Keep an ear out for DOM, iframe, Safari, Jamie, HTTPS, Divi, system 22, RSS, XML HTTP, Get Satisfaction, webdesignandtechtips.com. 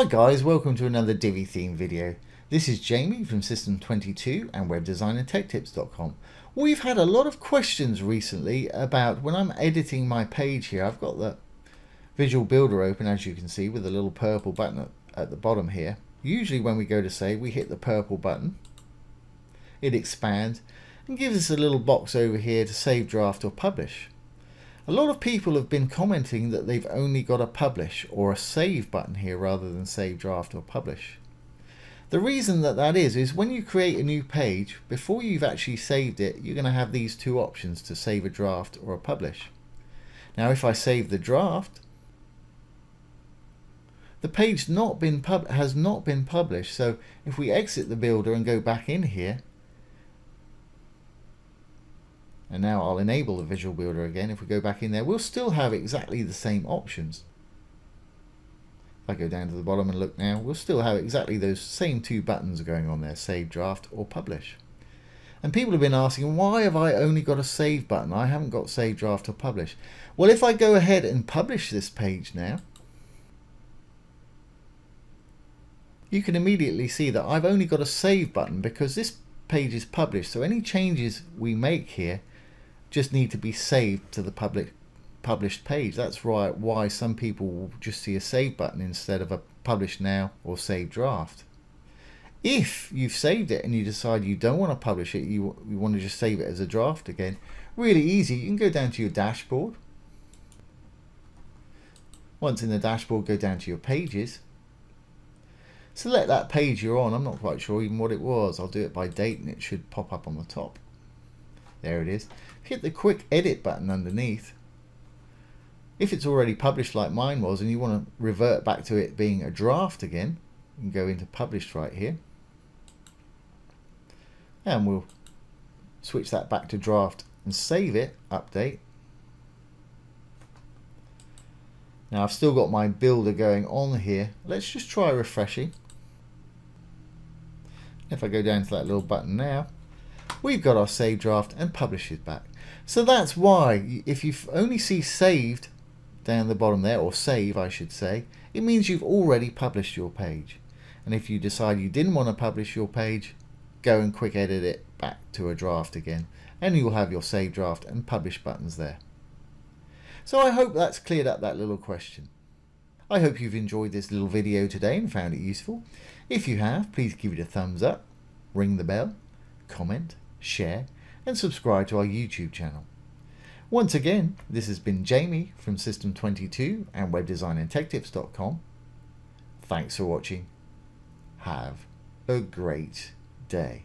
Hi guys, welcome to another Divi theme video. This is Jamie from system 22 and webdesignandtechtips.com. We've had a lot of questions recently about when I'm editing my page here. I've got the visual builder open, as you can see, with a little purple button at the bottom here. Usually when we go to save, we hit the purple button, it expands and gives us a little box over here to save, draft or publish. A lot of people have been commenting that they've only got a publish or a save button here rather than save, draft or publish. The reason that is when you create a new page, before you've actually saved it, you're going to have these two options to save a draft or a publish. Now if I save the draft, the page has not been published. So if we exit the builder and go back in here, and now I'll enable the visual builder again. If we go back in there, we'll still have exactly the same options. If I go down to the bottom and look now, we'll still have exactly those same two buttons going on there, save, draft or publish. And people have been asking, why have I only got a save button? I haven't got save, draft or publish. Well, if I go ahead and publish this page now, you can immediately see that I've only got a save button because this page is published. So any changes we make here just need to be saved to the published page. That's right, why some people will just see a save button instead of a publish now or save draft. If you've saved it and you decide you don't want to publish it, you want to just save it as a draft again, really easy. You can go down to your dashboard. Once in the dashboard, go down to your pages. Select that page you're on. I'm not quite sure even what it was. I'll do it by date and it should pop up on the top. There it is. Hit the quick edit button underneath. If it's already published like mine was and you want to revert back to it being a draft again, you can go into published right here. And we'll switch that back to draft and save it, update. Now I've still got my builder going on here. Let's just try refreshing. If I go down to that little button now, we've got our save, draft and publish it back. So that's why if you only see saved down the bottom there, or save I should say, it means you've already published your page. And if you decide you didn't want to publish your page, go and quick edit it back to a draft again and you'll have your save, draft and publish buttons there. So I hope that's cleared up that little question. I hope you've enjoyed this little video today and found it useful. If you have, please give it a thumbs up, ring the bell, comment, share and subscribe to our YouTube channel. Once again, this has been Jamie from system 22 and webdesignandtechtips.com. Thanks for watching. Have a great day.